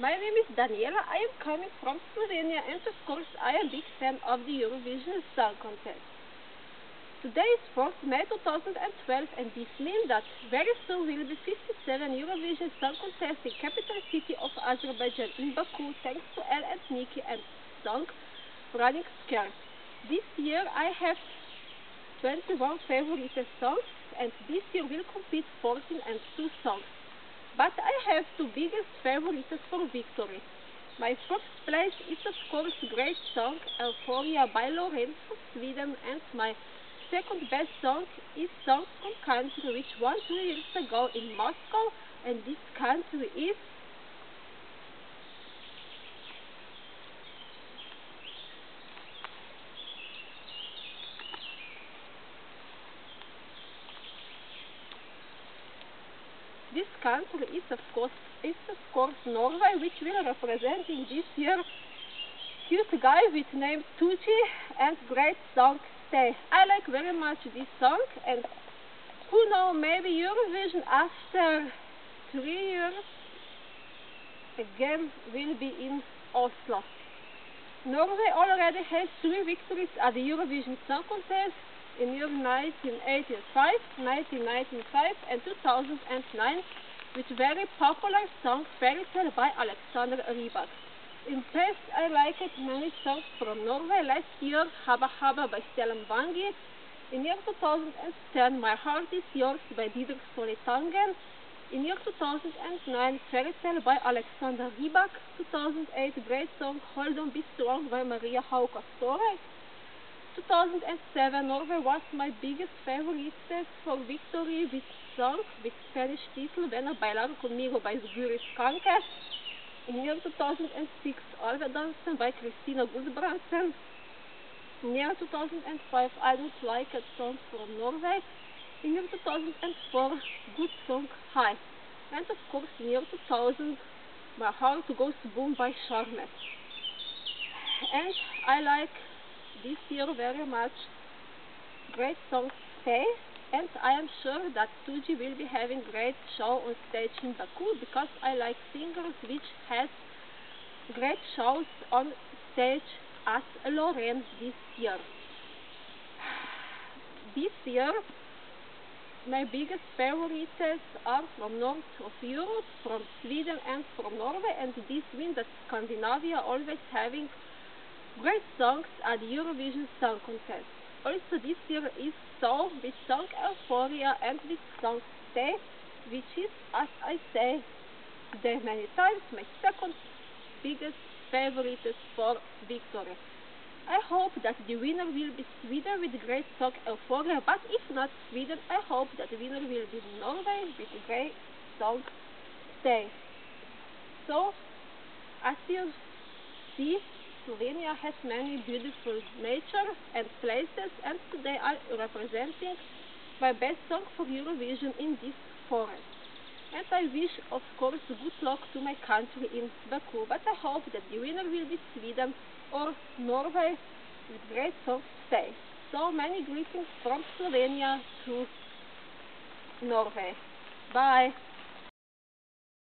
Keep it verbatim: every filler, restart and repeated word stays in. My name is Daniela. I am coming from Slovenia, and of course I am a big fan of the Eurovision Song Contest. Today is fourth of May two thousand twelve, and this means that very soon will be fifty-seven Eurovision Song Contest in capital city of Azerbaijan in Baku, thanks to Elle and Nikki and song Running Scared. This year I have twenty-one favorite songs, and this year will compete fourteen and two songs. But I have two biggest favorites for victory. My first place is of course great song Euphoria by Lorenz from Sweden, and my second best song is song from country which won two years ago in Moscow, and this country is This country is of course is of course Norway, which will represent in this year cute guy with name Tooji and great song Stay. I like very much this song, and who know, maybe Eurovision after three years again will be in Oslo. Norway already has three victories at the Eurovision Song Contest in year nineteen eighty-five, nineteen ninety-five and two thousand nine, with very popular song Fairytale by Alexander Rybak. In past I liked many songs from Norway. Last year Haba Haba by Stelam Bangi. In year two thousand ten My Heart Is Yours by Diederik Solitangen. In year two thousand nine Fairytale by Alexander Rybak. two thousand eight great song Hold On Be Strong by Maria Haukastore. two thousand seven Norway was my biggest favorite for victory with song with Spanish title Vena Bailar Conmigo by Zurich Kanka. In year two thousand six Alvedansen by Christina Gusbransen. In year two thousand five I Don't Like a song from Norway. In year two thousand four good song Hi. And of course in year two thousand My Heart Goes Boom by Charlotte. And I like this year very much great song Stay, and I am sure that Tooji will be having great show on stage in Baku, because I like singers which has great shows on stage as Lorenz this year. This year my biggest favorites are from north of Europe, from Sweden and from Norway, and this means that Scandinavia always having great songs at the Eurovision Song Contest. Also this year is so with song Euphoria and with song Stay, which is, as I say today many times, my second biggest favorite for victory. I hope that the winner will be Sweden with great song Euphoria, but if not Sweden, I hope that the winner will be Norway with great song Stay. So, as you see, Slovenia has many beautiful nature and places, and today I am representing my best song for Eurovision in this forest. And I wish of course good luck to my country in Baku, but I hope that the winner will be Sweden or Norway with great song Stay. So many greetings from Slovenia to Norway. Bye!